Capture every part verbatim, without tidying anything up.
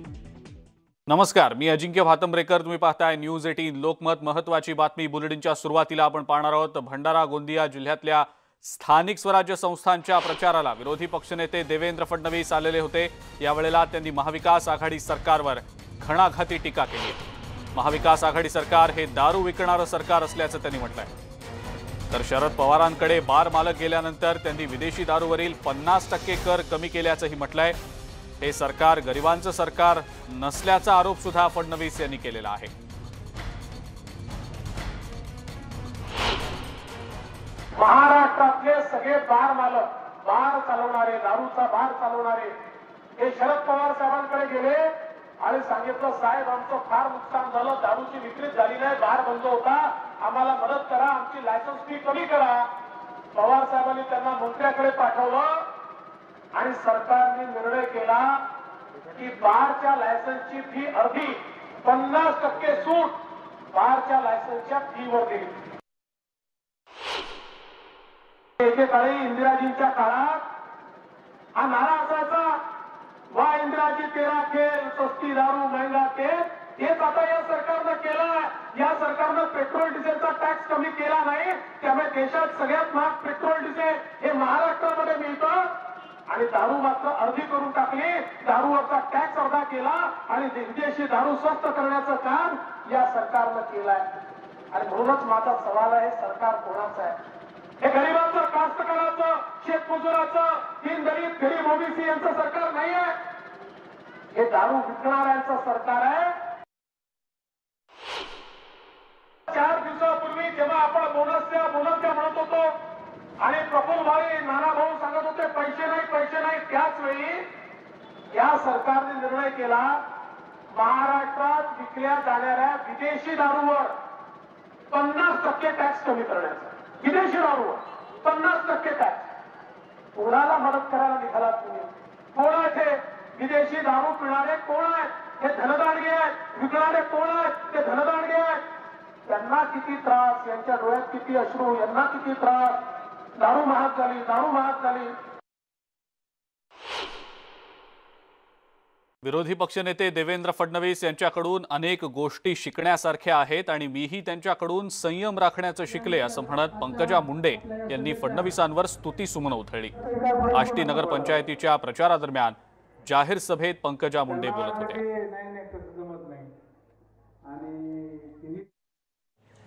नमस्कार, मी अजिंक्य भांबरेकर. तुम्ही पाहताय न्यूज अठरा लोकमत. महत्त्वाची बातमी बुलेटिनच्या सुरुवातीला आपण पाहणार आहोत. भंडारा गोंदिया जिल्ह्यातल्या स्थानिक स्वराज्य संस्थांच्या प्रचाराला विरोधी पक्षनेते देवेंद्र फडणवीस आलेले होते. यावेळेला त्यांनी महाविकास आघाडी सरकारवर घणाघाती टीका केली. महाविकास आघाडी सरकार हे दारू विकणारं सरकार असल्याचं त्यांनी म्हटलंय. तर शरद पवारांकडे बार मालक गेल्यानंतर त्यांनी विदेशी दारूवरील पन्नास टक्के कर कमी केल्याचंही म्हटलंय. हे सरकार गरिबांचं सरकार नसल्याचा आरोप सुद्धा फडणवीस यांनी केलेला आहे. महाराष्ट्रातले सगळे बार मालक, बार चालवणारे, दारूचा बार चालवणारे हे शरद पवार साहेबांकडे गेले आणि सांगितलं, साहेब आमचं फार नुकसान झालं, दारूची विक्री झाली नाही, बार बंद होता, आम्हाला मदत करा, आमची लायसन्स फी कमी करा. पवार साहेबांनी त्यांना मंत्र्याकडे पाठवलं आणि सरकारने निर्णय केला की बारच्या लायसन्सची फी अर्धी, पन्नास टक्के सूट बारच्या लायसन्सच्या फीवर दिली. एकेकाळी इंदिराजींच्या काळात हा नारा असायचा, वा इंदिराजी तेरा खेल, सस्ती दारू महिला खेळ. हेच आता या सरकारनं केलं. या सरकारनं पेट्रोल डिझेलचा टॅक्स कमी केला नाही, त्यामुळे देशात सगळ्यात महाग पेट्रोल डिझेल हे महाराष्ट्रामध्ये मिळतं आणि दारू मात्र अर्धी करून टाकली. दारूवरचा टॅक्स अर्धा केला आणि विदेशी दारू स्वस्त करण्याचं काम या सरकारनं केलंय. आणि म्हणूनच माझा सवाल आहे, सरकार कोणाचं आहे? हे गरिबांचं, कास्तकाराचं, शेतमजुराचं, तीन दलित, गरीब, ओबीसी यांचं सरकार नाही आहे. हे दारू विकणाऱ्यांचं सरकार आहे. चार दिवसापूर्वी जेव्हा आपण बोनसच्या बोनसच्या म्हणत होतो आणि प्रफुल भाई, नाना भाऊ सांगत होते पैसे नाही पैसे नाही, त्याच वेळी या सरकारने निर्णय केला महाराष्ट्रात विकल्या जाणाऱ्या विदेशी दारूवर पन्नास टक्के टॅक्स कमी करण्याचा. विदेशी दारूवर पन्नास टक्के टॅक्स. कोणाला मदत करायला निघाला तुम्ही? कोणाचे विदेशी दारू पिणारे कोण आहेत? हे धनदांडगे आहेत. विकणारे कोण आहेत? ते धनदांडगे आहेत. त्यांना किती त्रास, यांच्या डोळ्यात किती अश्रू, यांना किती त्रास. दारू महाग झाली, दारू महाग झाली. विरोधी पक्षनेते देवेंद्र फडणवीस यांच्याकडून अनेक गोष्टी शिकण्यासारख्या आहेत आणि मीही त्यांच्याकडून संयम राखण्याचं शिकले, असं म्हणत पंकजा मुंडे यांनी फडणवीसांवर स्तुती सुमन उधळली. आष्टी नगर पंचायतीच्या प्रचारादरम्यान जाहीर सभेत पंकजा मुंडे बोलत होते.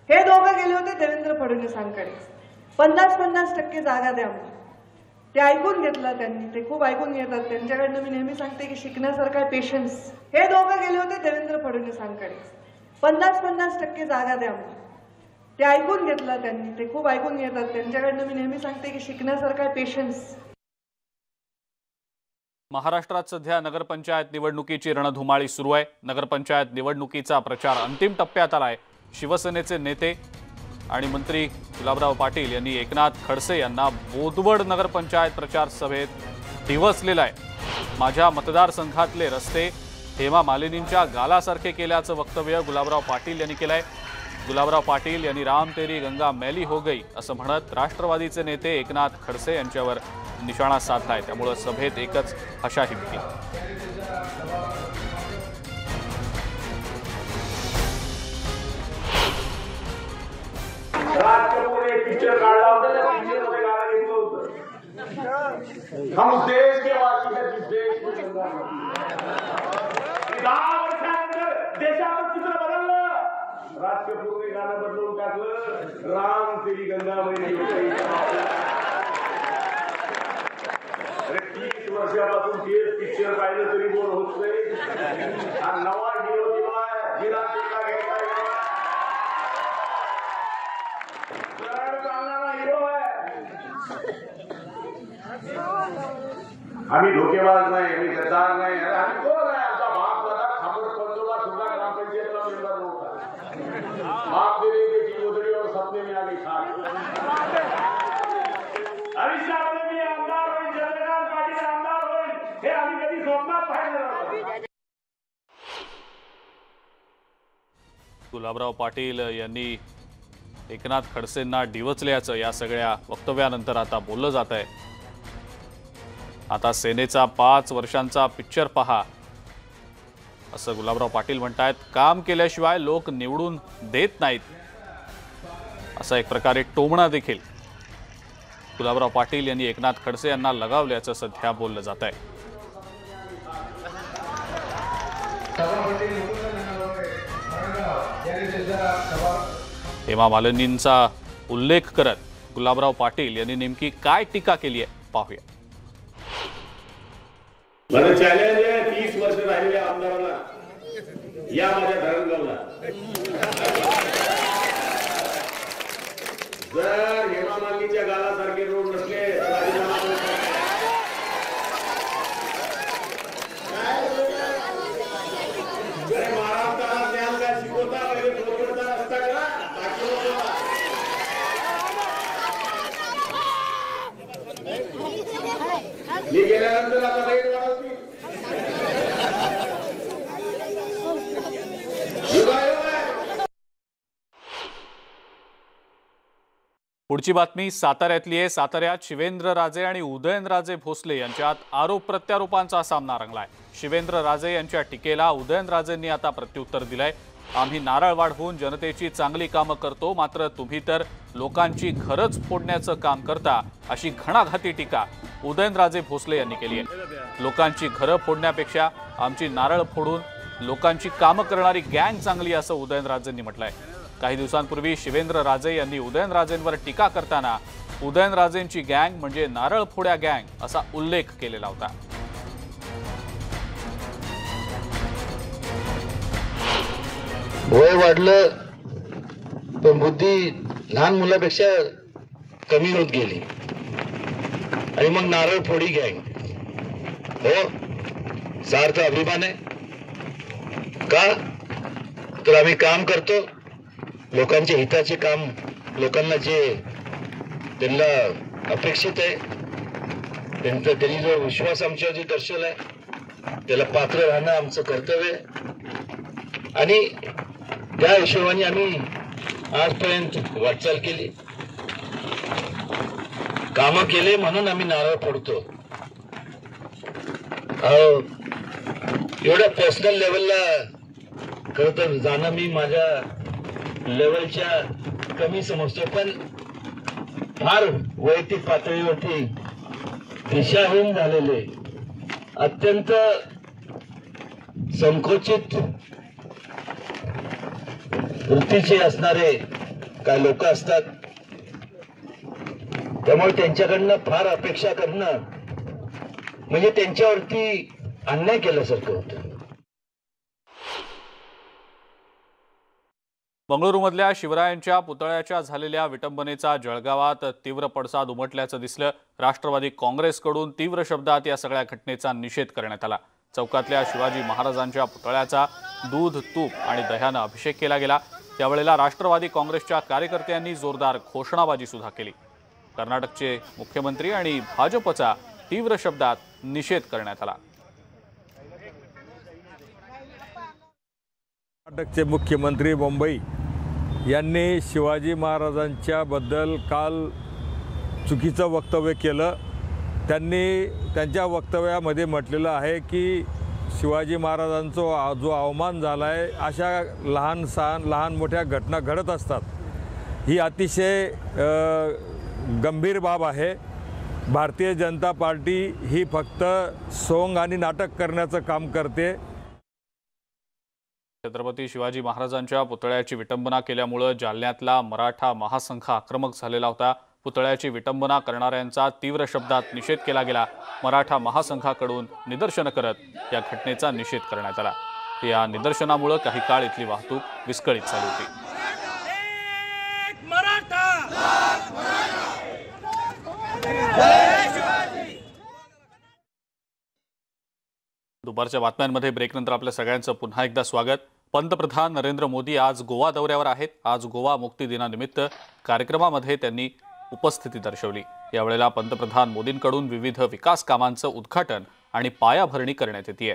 हे दोघं गेले होते देवेंद्र फडणवीसांकडे, पन्नास पन्नास टक्के जागा द्या म्हणून. ते ऐकून घेतलं त्यांनी, ते खूप ऐकून घेतात. त्यांच्याकडनं मी नेहमी सांगते की शिकण्यासारखा पेशन्स. हे दोघं गेले होते देवेंद्र फडणवीसांकडे, पन्नास पन्नास टक्के जागा द्या म्हणून. ते ऐकून घेतलं त्यांनी, ते खूप ऐकून घेतात. त्यांच्याकडनं मी नेहमी सांगते की शिकण्यासारखा पेशन्स. महाराष्ट्रात सध्या नगरपंचायत निवडणुकीची रणधुमाळी सुरू आहे. नगरपंचायत निवडणुकीचा प्रचार अंतिम टप्प्यात आलाय. शिवसेनेचे नेते आणि मंत्री गुलाबराव पाटील यांनी एकनाथ खडसे यांना बोदवड नगरपंचायत प्रचार सभेत दिवसलेला आहे. माझ्या मतदारसंघातले रस्ते हेमा मालिनींच्या गालासारखे केल्याचं वक्तव्य गुलाबराव पाटील यांनी केलंय. गुलाबराव पाटील यांनी राम तेरी गंगा मैली हो गई असं म्हणत राष्ट्रवादीचे नेते एकनाथ खडसे यांच्यावर निशाणा साधलाय. त्यामुळे सभेत एकच हशा हिमती. पिक्चर काट रहा होता, पिक्चर में गाना नहीं तो होता. हम देश के वासी हैं, देश में किताब अंदर देशावर चित्र बदलला. राज कपूर ने गाना बदलून टाकलं, राम तेरी गंगा मैली हो गई. अरे तीस वर्षापासून तेच पिक्चर पाहिलं तरी बोर होत नाही. हा नवा हिरो दिवाय हिरा टीका घ्यायचा आम्ही धोकेबाज नाही, आम्ही गद्दार नाही. आम्ही कोण आहे? आमचा बाप दादा खापर पंजोबा सुद्धा ग्रामपंचायतला मेंबर नव्हता. बाप देवी गोदडीवर सपने मी आम्ही खा आयुष्यामध्ये मी आमदार होईल, चंद्रकांत पाटील आमदार होईल हे आम्ही कधी स्वप्नात पाहिलं. गुलाबराव पाटील यांनी एकनाथ खडसेंना डिवचल्याचं या सगळ्या वक्तव्यानंतर आता बोललं जात आहे. आता सेनेचा पाच वर्षांचा पिक्चर पहा, असं गुलाबराव पाटील म्हणतात. काम केल्याशिवाय लोक निवडून देत नाहीत असा एक प्रकारे टोमणा देखील गुलाबराव पाटील यांनी एकनाथ खडसे यांना लगावल्याचं सध्या बोललं जात आहे. हेमा मालिनींचा उल्लेख करत गुलाबराव पाटील यांनी नेमकी काय टीका केली आहे पाहूया. मला चॅलेंज आहे तीस वर्ष राहिलेल्या आमदारांना या माझ्या धरणगावला जर हेमा मालिनीच्या गालासारखे रोड नसले मी गेल्यानंतर आता रेट वाढवतील. पुढची बातमी साताऱ्यातली आहे. साताऱ्यात शिवेंद्र राजे आणि उदयन राजे भोसले यांच्यात आरोप प्रत्यारोपांचा सामना रंगलाय. शिवेंद्र राजे यांच्या टीकेला उदयन राजेंनी आता प्रत्युत्तर दिलंय. आम्ही नारळ वाढवून जनतेची चांगली कामं करतो, मात्र तुम्ही तर लोकांची घरच फोडण्याचं काम करता अशी घणाघाती टीका उदयनराजे भोसले यांनी केली आहे. लोकांची घरं फोडण्यापेक्षा आमची नारळ फोडून लोकांची कामं करणारी गँग चांगली असं उदयनराजेंनी म्हटलंय. काही दिवसांपूर्वी शिवेंद्र राजे यांनी उदयनराजेंवर टीका करताना उदयनराजेंची गँग म्हणजे नारळ फोड्या गँग असा उल्लेख केलेला होता. वय वाढलं पण बुद्धी लहान मुलापेक्षा कमी होत गेली आणि मग नारळ फोडी गँग. हो, सार्थ अभिमान आहे का? तर आम्ही काम करतो, लोकांच्या हिताचे काम, लोकांना जे त्यांना अपेक्षित आहे, त्यांचा त्यांनी जो विश्वास आमच्यावर जे दर्शवला आहे त्याला पात्र राहणं आमचं कर्तव्य आहे आणि त्या हिशोबाने आम्ही आजपर्यंत वाटचाल केली, कामं केले, म्हणून आम्ही नारळ फोडतो. एवढ्या पर्सनल लेवलला खरं तर जाणं मी माझ्या लेवलच्या कमी समजतो, पण फार वैयक्तिक पातळीवरती दिशाहीन झालेले अत्यंत संकोचित वृत्तीचे असणारे काही लोक असतात, त्यामुळे त्यांच्याकडनं फार अपेक्षा करणं म्हणजे त्यांच्यावरती अन्याय केल्यासारखं होतं. बंगळुरूमधल्या शिवरायांच्या पुतळ्याच्या झालेल्या विटंबनेचा जळगावात तीव्र पडसाद उमटल्याचं दिसलं. राष्ट्रवादी काँग्रेसकडून तीव्र शब्दात या सगळ्या घटनेचा निषेध करण्यात आला. चौकातल्या शिवाजी महाराजांच्या पुतळ्याचा दूध, तूप आणि दह्यानं अभिषेक केला गेला. त्यावेळेला राष्ट्रवादी काँग्रेसच्या कार्यकर्त्यांनी जोरदार घोषणाबाजी सुद्धा केली. कर्नाटकचे मुख्यमंत्री आणि भाजपचा तीव्र शब्दात निषेध करण्यात आला. कर्नाटकचे मुख्यमंत्री मुंबई यांनी शिवाजी महाराजांच्या बद्दल काल चुकीचं वक्तव्य केलं. त्यांनी त्यांच्या वक्तव्यामध्ये म्हटलेलं आहे की शिवाजी महाराजांचा जो अवमान झाला आहे अशा लहान सहान लहान मोठ्या घटना घडत असतात. ही अतिशय गंभीर बाब आहे. भारतीय जनता पार्टी ही फक्त सोंग आणि नाटक करण्याचं काम करते. छत्रपती शिवाजी महाराजांच्या पुतळ्याची विटंबना केल्यामुळे जालन्यातला मराठा महासंघ आक्रमक झालेला होता. पुतळ्याची विटंबना करणाऱ्यांचा तीव्र शब्दात निषेध केला गेला. मराठा महासंघाकडून निदर्शनं करत या घटनेचा निषेध करण्यात आला. या निदर्शनामुळे काही काळ इथली वाहतूक विस्कळीत झाली होती. दुपारच्या बातम्यांमध्ये ब्रेकनंतर आपल्या सगळ्यांचं पुन्हा एकदा स्वागत. पंतप्रधान नरेंद्र मोदी आज गोवा दौऱ्यावर आहेत. आज गोवा मुक्ती दिनानिमित्त कार्यक्रमामध्ये त्यांनी उपस्थिती दर्शवली. यावेळेला पंतप्रधान मोदींकडून विविध विकास कामांचं उद्घाटन आणि पायाभरणी करण्यात येते.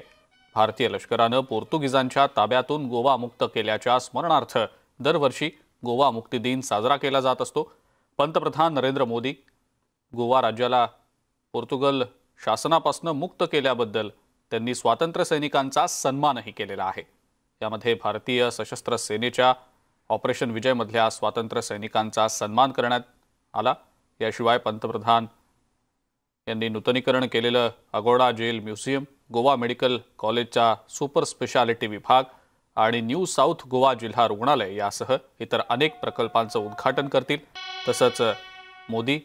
भारतीय लष्करानं पोर्तुगीजांच्या ताब्यातून गोवा मुक्त केल्याच्या स्मरणार्थ दरवर्षी गोवा मुक्ती दिन साजरा केला जात असतो. पंतप्रधान नरेंद्र मोदी गोवा राज्याला पोर्तुगल शासनापासून मुक्त केल्याबद्दल त्यांनी स्वातंत्र्य सैनिकांचा सन्मानही केलेला आहे। यामध्ये भारतीय सशस्त्र सेनेच्या ऑपरेशन विजय मधल्या स्वातंत्र्य सैनिकांचा सन्मान करण्यात आला। याशिवाय पंतप्रधान यांनी नूतनीकरण केलेले Agonda jail museum, Goa medical कॉलेजचा सुपर स्पेशालिटी विभाग आणि न्यू साउथ गोवा जिल्हा रुग्णालय यासह इतर अनेक प्रकल्पांचं उद्घाटन करतील। तसंच मोदी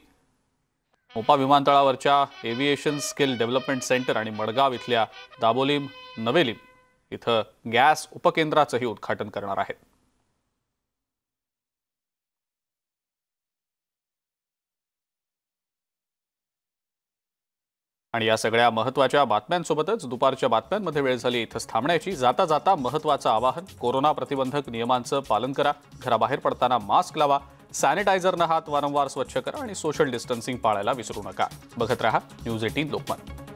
मोपा विमानतळावरच्या एव्हिएशन स्किल डेव्हलपमेंट सेंटर आणि मडगाव इथल्या दाबोलीम नवेलीम इथं गॅस उपकेंद्राचंही उद्घाटन करणार आहेत। आणि या सगळ्या महत्त्वाच्या बातम्यांसोबतच दुपारच्या बातम्यांमध्ये वेळ झाली इथंच थांबण्याची। जाता जाता महत्त्वाचं आवाहन, कोरोना प्रतिबंधक नियमांचं पालन करा, घराबाहेर पडताना मास्क लावा, सॅनिटायझरने हात वारंवार स्वच्छ करा आणि सोशल डिस्टन्सिंग पाळायला विसरू नका। बघत रहा न्यूज एटीन लोकमत।